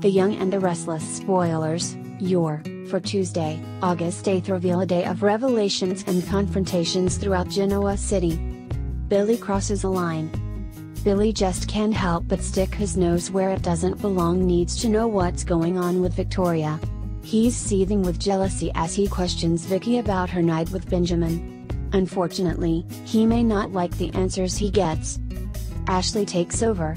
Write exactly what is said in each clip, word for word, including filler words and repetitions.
The Young and the Restless spoilers, your, for Tuesday, August eighth reveal a day of revelations and confrontations throughout Genoa City. Billy crosses a line. Billy just can't help but stick his nose where it doesn't belong, needs to know what's going on with Victoria. He's seething with jealousy as he questions Vicky about her night with Benjamin. Unfortunately, he may not like the answers he gets. Ashley takes over.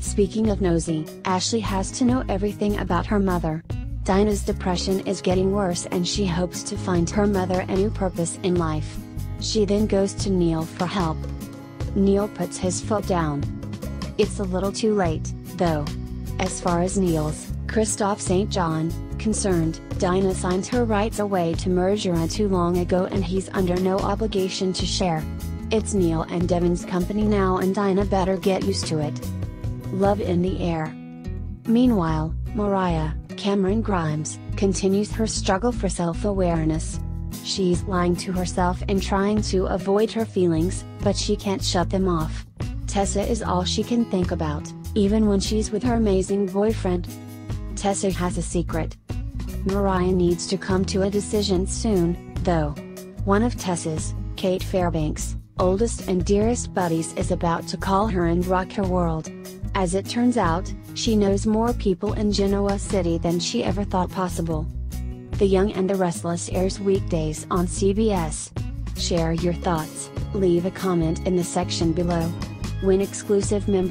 Speaking of nosy, Ashley has to know everything about her mother. Dinah's depression is getting worse and she hopes to find her mother a new purpose in life. She then goes to Neil for help. Neil puts his foot down. It's a little too late, though. As far as Neil's, Kristoff Saint John, concerned, Dinah signed her rights away to Marjorie too long ago and he's under no obligation to share. It's Neil and Devin's company now and Dinah better get used to it. Love in the air. Meanwhile, Mariah, Cameron Grimes, continues her struggle for self-awareness. She's lying to herself and trying to avoid her feelings, but she can't shut them off. Tessa is all she can think about, even when she's with her amazing boyfriend. Tessa has a secret. Mariah needs to come to a decision soon, though. One of Tessa's, Kate Fairbanks, oldest and dearest buddies is about to call her and rock her world. As it turns out, she knows more people in Genoa City than she ever thought possible. The Young and the Restless airs weekdays on C B S. Share your thoughts, leave a comment in the section below. Win exclusive membership.